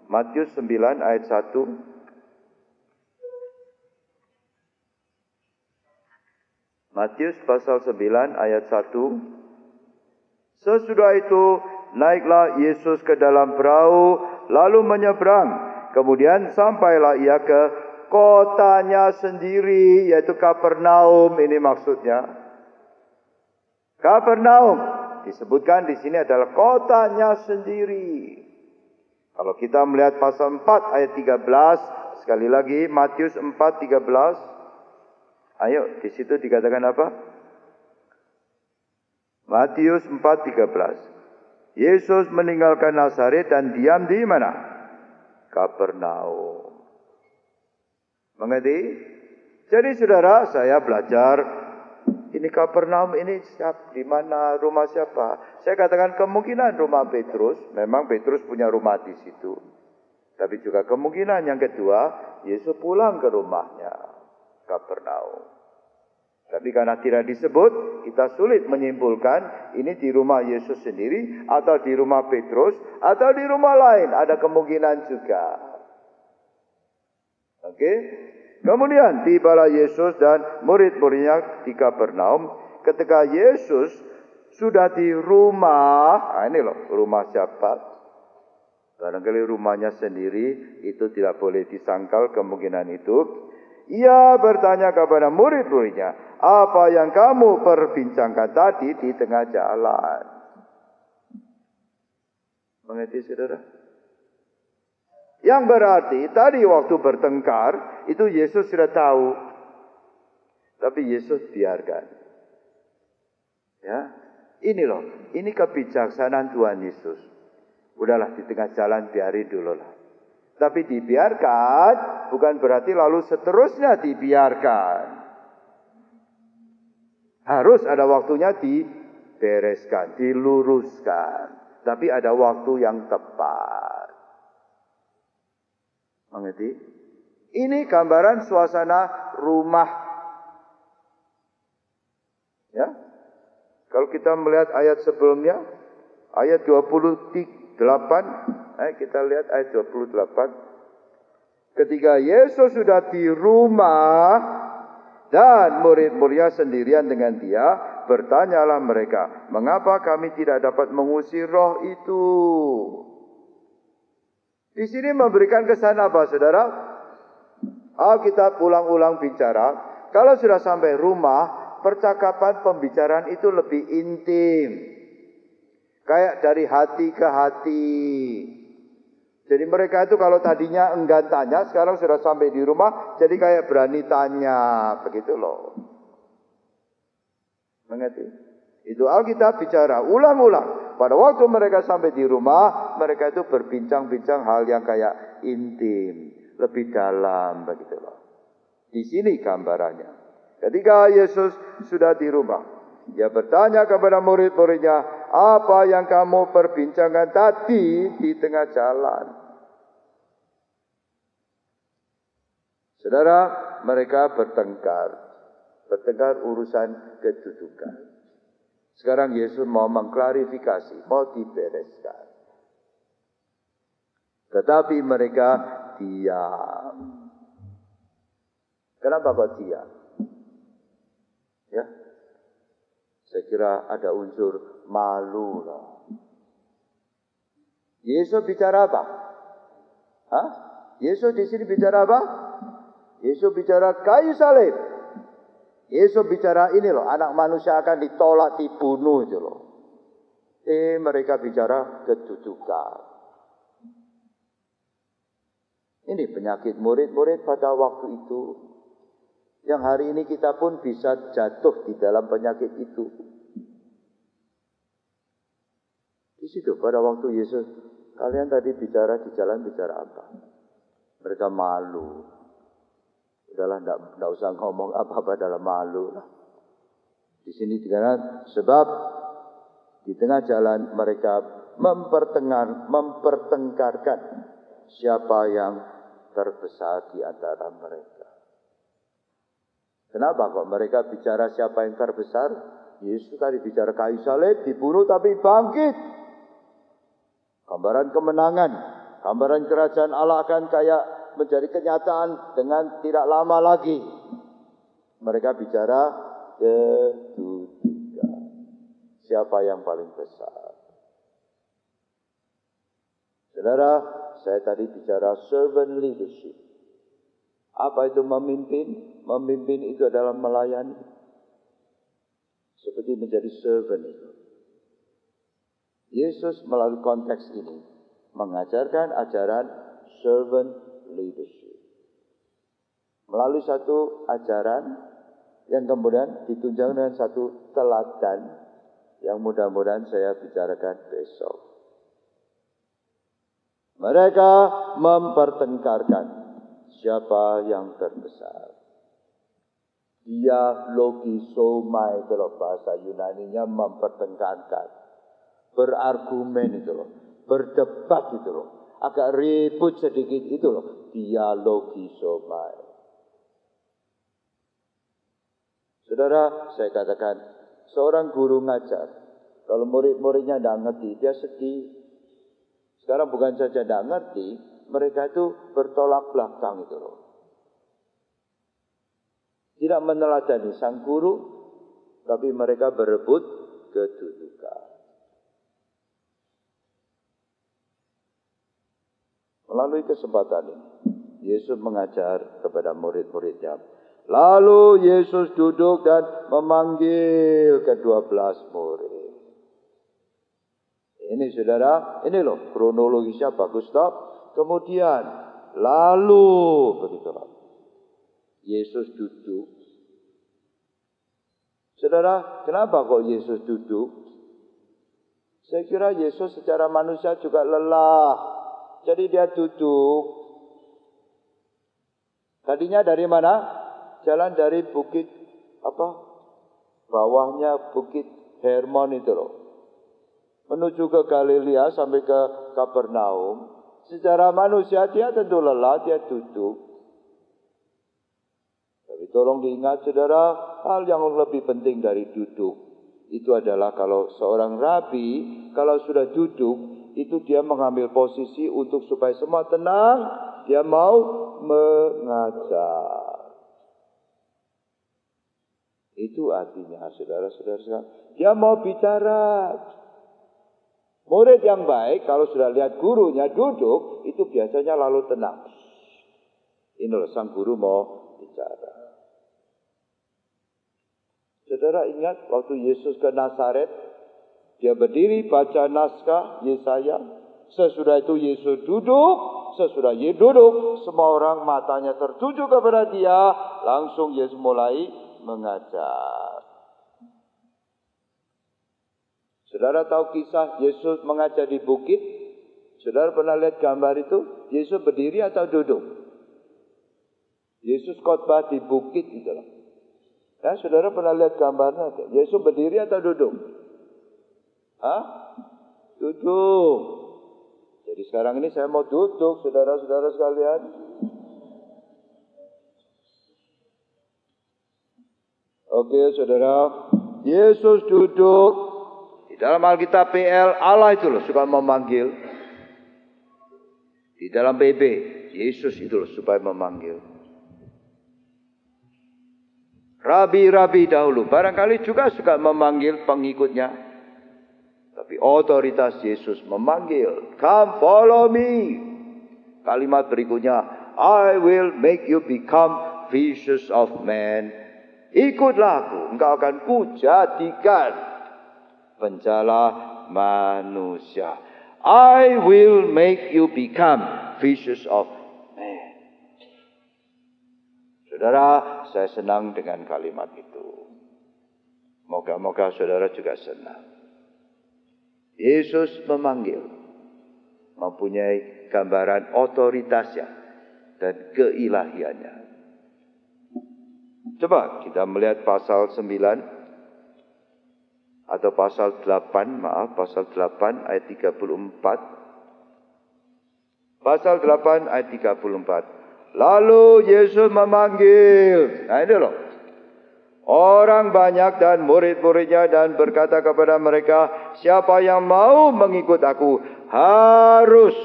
Matius 9 ayat 1. Matius pasal 9 ayat 1. Sesudah itu naiklah Yesus ke dalam perahu lalu menyeberang. Kemudian sampailah ia ke kotanya sendiri, yaitu Kapernaum. Ini maksudnya Kapernaum disebutkan di sini adalah kotanya sendiri. Kalau kita melihat pasal 4 ayat 13, sekali lagi Matius 4:13. Ayo, di situ dikatakan apa? Matius 4:13. Yesus meninggalkan Nazaret dan diam di mana? Kapernaum. Mengerti? Jadi saudara, saya belajar ini Kapernaum ini siap di mana, rumah siapa? Saya katakan kemungkinan rumah Petrus, memang Petrus punya rumah di situ. Tapi juga kemungkinan yang kedua, Yesus pulang ke rumahnya Kapernaum. Tapi karena tidak disebut, kita sulit menyimpulkan ini di rumah Yesus sendiri atau di rumah Petrus atau di rumah lain, ada kemungkinan juga. Okay. Kemudian tibalah Yesus dan murid-muridnya di Kapernaum. Ketika Yesus sudah di rumah, nah ini loh rumah siapa? Barangkali rumahnya sendiri, itu tidak boleh disangkal kemungkinan itu. Ia bertanya kepada murid-muridnya, apa yang kamu perbincangkan tadi di tengah jalan? Mengerti saudara? Yang berarti tadi waktu bertengkar itu Yesus sudah tahu, tapi Yesus biarkan. Ya, ini loh, ini kebijaksanaan Tuhan Yesus. Udahlah di tengah jalan biarin dulu lah. Tapi dibiarkan bukan berarti lalu seterusnya dibiarkan. Harus ada waktunya dibereskan, diluruskan. Tapi ada waktu yang tepat. Mengerti? Ini gambaran suasana rumah. Ya. Kalau kita melihat ayat sebelumnya, ayat 28, kita lihat ayat 28. Ketika Yesus sudah di rumah dan murid-muridnya sendirian dengan dia, bertanyalah mereka, mengapa kami tidak dapat mengusir roh itu? Di sini memberikan kesan apa, saudara? Alkitab ulang-ulang bicara, kalau sudah sampai rumah, percakapan pembicaraan itu lebih intim. Kayak dari hati ke hati. Jadi mereka itu kalau tadinya enggan tanya, sekarang sudah sampai di rumah, jadi kayak berani tanya. Begitu loh. Mengerti? Itu Alkitab bicara ulang-ulang. Pada waktu mereka sampai di rumah, mereka itu berbincang-bincang hal yang kayak intim, lebih dalam, begitu loh. Di sini gambarannya. Ketika Yesus sudah di rumah, dia bertanya kepada murid-muridnya, apa yang kamu perbincangkan tadi di tengah jalan? Saudara, mereka bertengkar urusan kedudukan. Sekarang Yesus mau mengklarifikasi, mau dibereskan. Tetapi mereka diam. Kenapa kok diam? Ya, saya kira ada unsur malu lah. Yesus bicara apa? Hah? Yesus di sini bicara apa? Yesus bicara kayu salib. Yesus bicara ini loh, anak manusia akan ditolak, dibunuh itu loh. Mereka bicara kedudukan. Ini penyakit murid-murid pada waktu itu. Yang hari ini kita pun bisa jatuh di dalam penyakit itu. Di situ pada waktu Yesus, kalian tadi bicara di jalan bicara apa? Mereka malu. Udahlah, tidak usah ngomong apa-apa dalam malu. Di sini dikatakan sebab di tengah jalan mereka mempertengkarkan siapa yang terbesar di antara mereka. Kenapa kok mereka bicara siapa yang terbesar? Yesus tadi bicara kayu salib, dibunuh tapi bangkit. Gambaran kemenangan, gambaran kerajaan Allah akan kayak menjadi kenyataan dengan tidak lama lagi. Mereka bicara kedudukan. Siapa yang paling besar? Saudara, saya tadi bicara servant leadership. Apa itu memimpin? Memimpin itu adalah melayani. Seperti menjadi servant itu. Yesus melalui konteks ini mengajarkan ajaran servant leadership. Melalui satu ajaran yang kemudian ditunjang dengan satu teladan yang mudah-mudahan saya bicarakan besok. Mereka mempertengkarkan siapa yang terbesar. Dia logisomai itu loh, bahasa Yunaninya mempertengkarkan, berargumen itu loh, berdebat itu loh, agak ribut sedikit itu loh, dia logisomai. Saudara, saya katakan seorang guru ngajar, kalau murid-muridnya tidak ngerti, dia sedih. Sekarang bukan saja tidak ngerti, mereka itu bertolak belakang itu loh. Tidak meneladani sang guru, tapi mereka berebut kedudukan. Melalui kesempatan ini, Yesus mengajar kepada murid-muridnya. Lalu Yesus duduk dan memanggil ke-12 murid. Ini saudara, ini loh kronologisnya bagus toh. Kemudian, lalu begitulah. Yesus duduk. Saudara, kenapa kok Yesus duduk? Saya kira Yesus secara manusia juga lelah. Jadi dia duduk. Tadinya dari mana? Jalan dari bukit apa? Bawahnya bukit Hermon itu loh. Menuju ke Galilea sampai ke Kapernaum. Secara manusia dia tentu lelah, dia duduk. Tapi tolong diingat saudara, hal yang lebih penting dari duduk itu adalah kalau seorang rabi, kalau sudah duduk, itu dia mengambil posisi untuk supaya semua tenang, dia mau mengajar. Itu artinya saudara-saudara, dia mau bicara. Murid yang baik kalau sudah lihat gurunya duduk, itu biasanya lalu tenang. Ini loh, sang guru mau bicara. Saudara ingat waktu Yesus ke Nazaret, dia berdiri baca naskah Yesaya. Sesudah itu Yesus duduk, sesudah Yesus duduk, semua orang matanya tertuju kepada dia, langsung Yesus mulai mengajar. Saudara tahu kisah Yesus mengajar di bukit? Saudara pernah lihat gambar itu? Yesus berdiri atau duduk? Yesus khotbah di bukit gitu lah. Ya, saudara pernah lihat gambarnya? Yesus berdiri atau duduk? Hah? Duduk. Jadi sekarang ini saya mau duduk, saudara-saudara sekalian. Oke, saudara. Yesus duduk. Dalam Alkitab PL, Allah itu loh suka memanggil. Di dalam BB, Yesus itu loh supaya memanggil. Rabi-rabi dahulu, barangkali juga suka memanggil pengikutnya. Tapi otoritas Yesus memanggil, come follow me. Kalimat berikutnya, I will make you become fishes of men. Ikutlah aku, engkau akan kujadikan penjala manusia. I will make you become fishes of men. Saudara, saya senang dengan kalimat itu. Moga-moga saudara juga senang. Yesus memanggil, mempunyai gambaran otoritasnya dan keilahiannya. Coba kita melihat pasal 9. Atau pasal 8 ayat 34. Pasal 8 ayat 34. Lalu Yesus memanggil. Nah ini loh. Orang banyak dan murid-muridnya dan berkata kepada mereka, siapa yang mau mengikut aku harus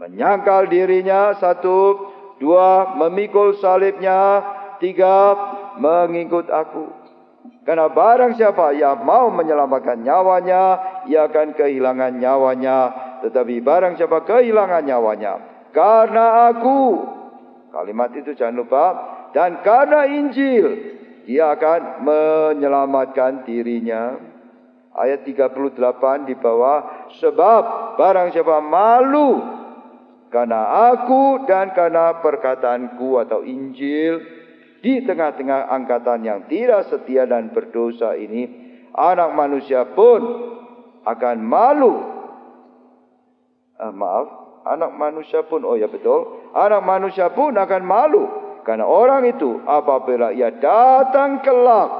menyangkal dirinya. 1, 2, memikul salibnya. 3, mengikut aku. Karena barang siapa yang mau menyelamatkan nyawanya, ia akan kehilangan nyawanya. Tetapi barang siapa kehilangan nyawanya karena aku, kalimat itu jangan lupa, dan karena Injil, ia akan menyelamatkan dirinya. Ayat 38 di bawah. Sebab barang siapa malu karena aku dan karena perkataanku atau Injil, di tengah-tengah angkatan yang tidak setia dan berdosa ini, anak manusia pun akan malu. Anak manusia pun akan malu. Karena orang itu apabila ia datang kelak.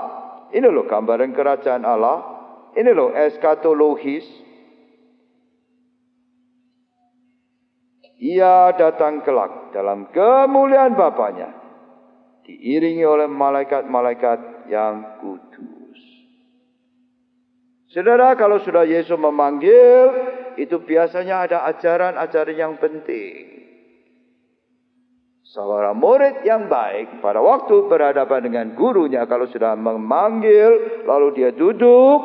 Ini loh gambaran kerajaan Allah. Ini loh eskatologis. Ia datang kelak dalam kemuliaan Bapanya, diiringi oleh malaikat-malaikat yang kudus. Saudara, kalau sudah Yesus memanggil, itu biasanya ada ajaran-ajaran yang penting. Seorang murid yang baik pada waktu berhadapan dengan gurunya, kalau sudah memanggil, lalu dia duduk,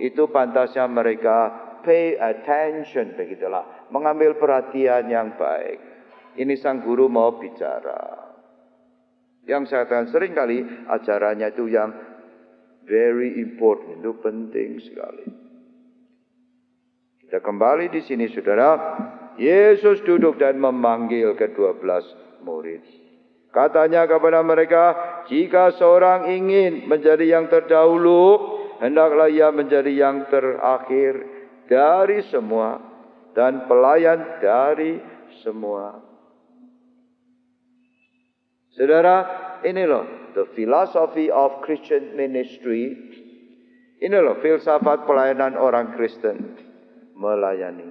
itu pantasnya mereka pay attention, begitulah, mengambil perhatian yang baik. Ini sang guru mau bicara. Yang saya katakan sering kali, ajarannya itu yang very important, itu penting sekali. Kita kembali di sini, saudara. Yesus duduk dan memanggil ke-12 murid. Katanya kepada mereka, jika seorang ingin menjadi yang terdahulu, hendaklah ia menjadi yang terakhir dari semua dan pelayan dari semua. Saudara, ini loh the philosophy of Christian ministry. Ini loh filsafat pelayanan orang Kristen, melayani.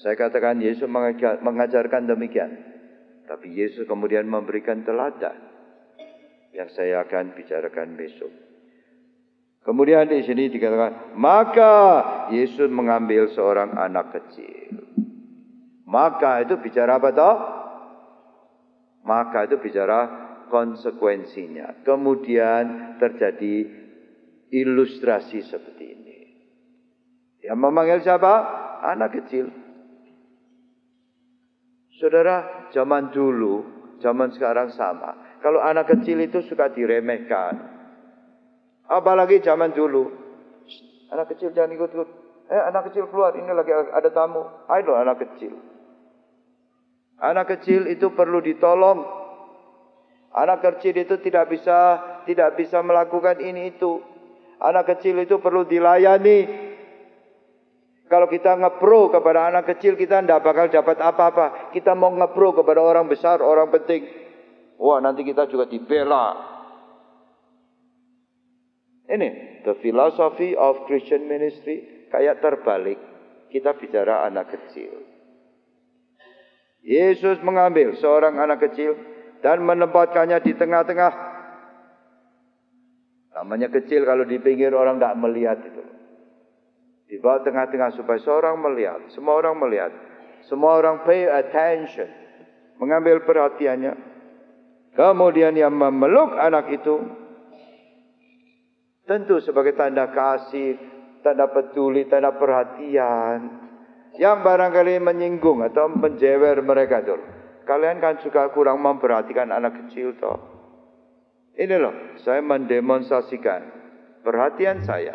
Saya katakan Yesus mengajarkan demikian, tapi Yesus kemudian memberikan teladan yang saya akan bicarakan besok. Kemudian di sini dikatakan, maka Yesus mengambil seorang anak kecil. Maka itu bicara apa toh? Maka itu bicara konsekuensinya. Kemudian terjadi ilustrasi seperti ini. Yang memanggil siapa? Anak kecil. Saudara, zaman dulu, zaman sekarang sama. Kalau anak kecil itu suka diremehkan. Apalagi zaman dulu. Anak kecil jangan ikut-ikut. Anak kecil keluar, ini lagi ada tamu. Ayo anak kecil. Anak kecil itu perlu ditolong. Anak kecil itu tidak bisa melakukan ini itu. Anak kecil itu perlu dilayani. Kalau kita ngepro kepada anak kecil, kita tidak bakal dapat apa-apa. Kita mau ngepro kepada orang besar, orang penting. Wah, nanti kita juga dibela. Ini the philosophy of Christian ministry kayak terbalik. Kita bicara anak kecil. Yesus mengambil seorang anak kecil dan menempatkannya di tengah-tengah. Namanya kecil kalau di pinggir orang tidak melihat itu. Di bawah tengah-tengah supaya seorang melihat, semua orang melihat, semua orang pay attention, mengambil perhatiannya. Kemudian yang memeluk anak itu, tentu sebagai tanda kasih, tanda peduli, tanda perhatian. Yang barangkali menyinggung atau menjewer mereka dulu. Kalian kan juga kurang memperhatikan anak kecil toh. Ini loh, saya mendemonstrasikan perhatian saya,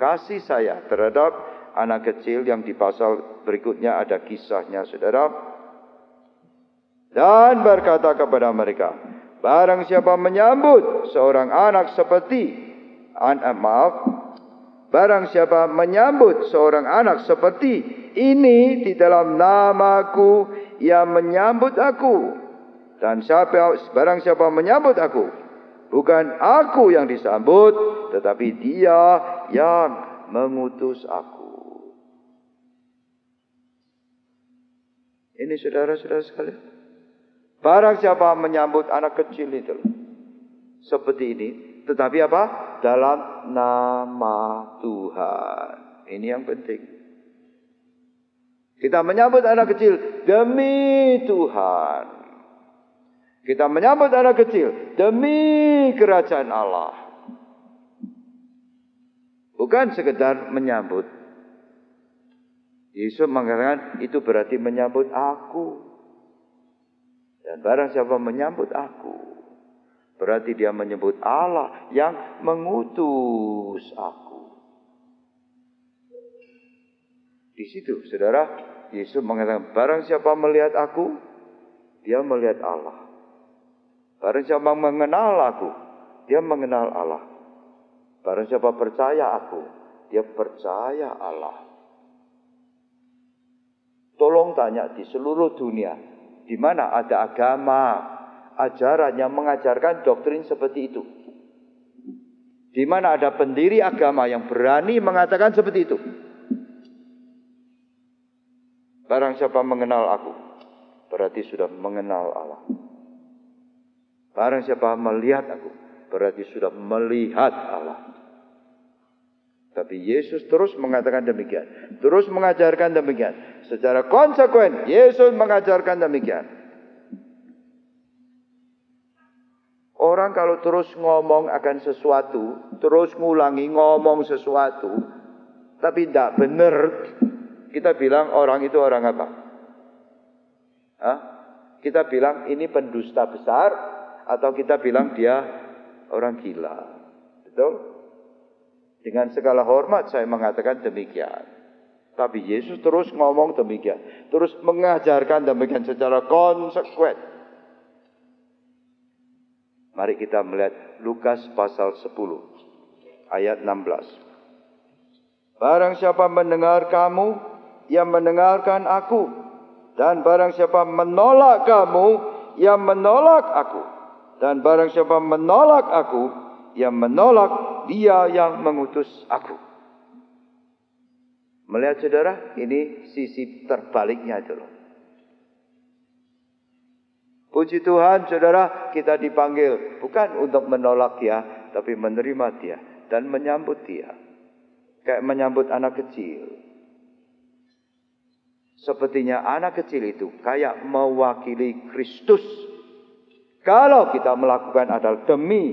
kasih saya terhadap anak kecil yang di pasal berikutnya ada kisahnya, saudara. Dan berkata kepada mereka, barang siapa menyambut seorang anak seperti barang siapa menyambut seorang anak seperti ini di dalam namaku, ia menyambut aku. Dan barang siapa menyambut aku, bukan aku yang disambut, tetapi dia yang mengutus aku. Ini saudara-saudara sekalian, barang siapa menyambut anak kecil itu seperti ini, tetapi apa? Dalam nama Tuhan. Ini yang penting. Kita menyambut anak kecil demi Tuhan. Kita menyambut anak kecil demi kerajaan Allah. Bukan sekedar menyambut. Yesus mengatakan itu berarti menyambut aku. Dan barang siapa menyambut aku, berarti dia menyambut Allah yang mengutus aku. Di situ saudara, Yesus mengatakan barang siapa melihat aku, dia melihat Allah. Barang siapa mengenal aku, dia mengenal Allah. Barang siapa percaya aku, dia percaya Allah. Tolong tanya di seluruh dunia, di mana ada agama, ajaran yang mengajarkan doktrin seperti itu? Di mana ada pendiri agama yang berani mengatakan seperti itu? Barang siapa mengenal aku, berarti sudah mengenal Allah. Barang siapa melihat aku, berarti sudah melihat Allah. Tapi Yesus terus mengatakan demikian, terus mengajarkan demikian. Secara konsekuen, Yesus mengajarkan demikian. Orang kalau terus ngomong akan sesuatu, terus ngulangi ngomong sesuatu, tapi tidak benar, kita bilang orang itu orang apa? Hah? Kita bilang ini pendusta besar, atau kita bilang dia orang gila. Betul? Dengan segala hormat saya mengatakan demikian. Tapi Yesus terus ngomong demikian, terus mengajarkan demikian secara konsekuen. Mari kita melihat Lukas pasal 10 ayat 16. Barang siapa mendengar kamu, ia mendengarkan aku. Dan barang siapa menolak kamu, ia menolak aku. Dan barang siapa menolak aku, ia menolak Dia yang mengutus aku. Melihat saudara, ini sisi terbaliknya dulu. Puji Tuhan saudara, kita dipanggil bukan untuk menolak dia, tapi menerima dia dan menyambut dia. Kayak menyambut anak kecil. Sepertinya anak kecil itu kayak mewakili Kristus. Kalau kita melakukan adalah demi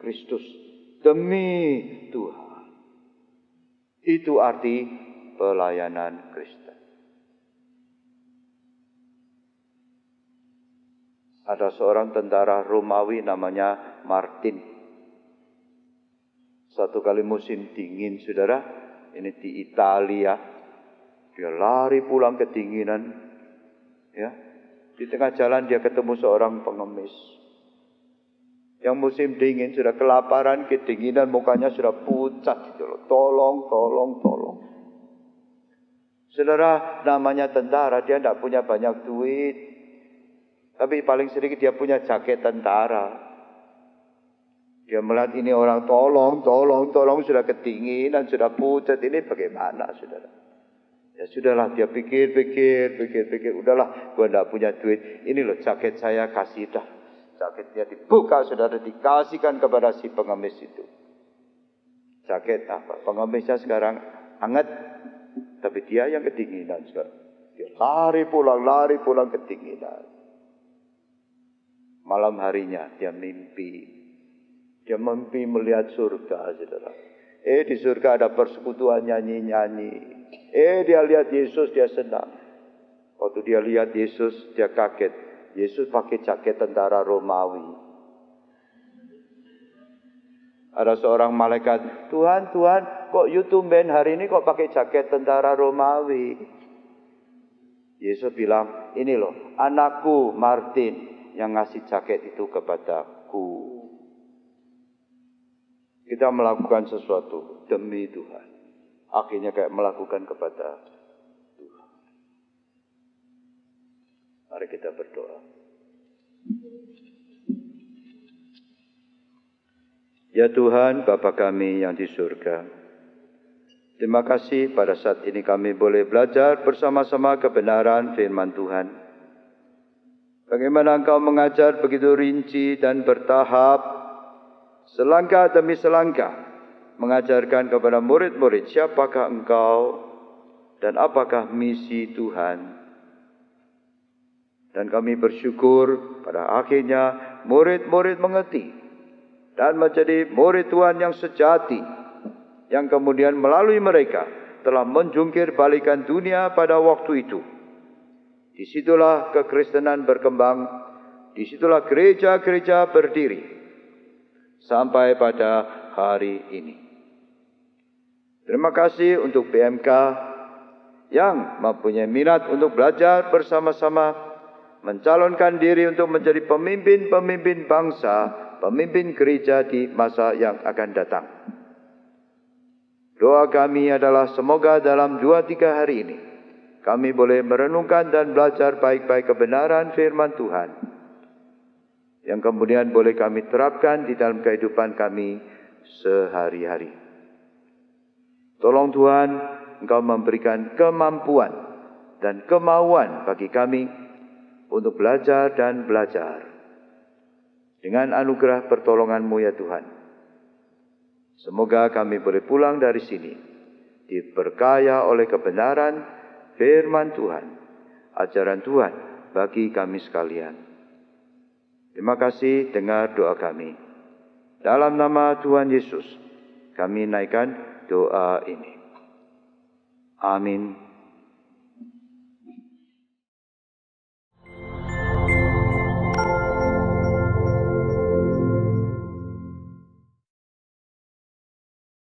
Kristus, demi Tuhan. Itu arti pelayanan Kristen. Ada seorang tentara Romawi namanya Martin. Satu kali musim dingin, saudara, ini di Italia, dia lari pulang kedinginan, ya. Di tengah jalan dia ketemu seorang pengemis. Yang musim dingin sudah kelaparan, kedinginan, mukanya sudah pucat gitu loh. Tolong. Saudara, namanya tentara, dia tidak punya banyak duit. Tapi paling sedikit dia punya jaket tentara. Dia melihat ini orang tolong, sudah kedinginan, sudah pucat, ini bagaimana saudara? Ya sudahlah, dia pikir, udahlah, gua tidak punya duit. Ini loh jaket saya, kasih dah. Jaketnya dibuka, saudara, dikasihkan kepada si pengemis itu. Jaket apa? Pengemisnya sekarang hangat, tapi dia yang kedinginan, saudara. Dia lari pulang kedinginan. Malam harinya dia mimpi. Dia mimpi melihat surga, saudara. Di surga ada persekutuan nyanyi-nyanyi. Dia lihat Yesus, dia senang. Waktu dia lihat Yesus, dia kaget. Yesus pakai jaket tentara Romawi. Ada seorang malaikat, Tuhan, Tuhan, kok you tumben hari ini kok pakai jaket tentara Romawi? Yesus bilang, ini loh, anakku Martin yang ngasih jaket itu kepadaku. Kita melakukan sesuatu demi Tuhan. Akhirnya kayak melakukan kepada Tuhan. Mari kita berdoa. Ya Tuhan, Bapa kami yang di surga. Terima kasih pada saat ini kami boleh belajar bersama-sama kebenaran firman Tuhan. Bagaimana Engkau mengajar begitu rinci dan bertahap, selangkah demi selangkah, mengajarkan kepada murid-murid siapakah Engkau dan apakah misi Tuhan. Dan kami bersyukur pada akhirnya murid-murid mengerti dan menjadi murid Tuhan yang sejati, yang kemudian melalui mereka telah menjungkir balikan dunia pada waktu itu. Disitulah kekristenan berkembang, disitulah gereja-gereja berdiri sampai pada hari ini. Terima kasih untuk PMK yang mempunyai minat untuk belajar bersama-sama, mencalonkan diri untuk menjadi pemimpin-pemimpin bangsa, pemimpin gereja di masa yang akan datang. Doa kami adalah semoga dalam 2-3 hari ini kami boleh merenungkan dan belajar baik-baik kebenaran firman Tuhan, yang kemudian boleh kami terapkan di dalam kehidupan kami sehari-hari. Tolong Tuhan, Engkau memberikan kemampuan dan kemauan bagi kami untuk belajar dan belajar. Dengan anugerah pertolongan-Mu ya Tuhan, semoga kami boleh pulang dari sini diberkaya oleh kebenaran firman Tuhan, ajaran Tuhan bagi kami sekalian. Terima kasih, dengar doa kami. Dalam nama Tuhan Yesus, kami naikkan doa ini. Amin.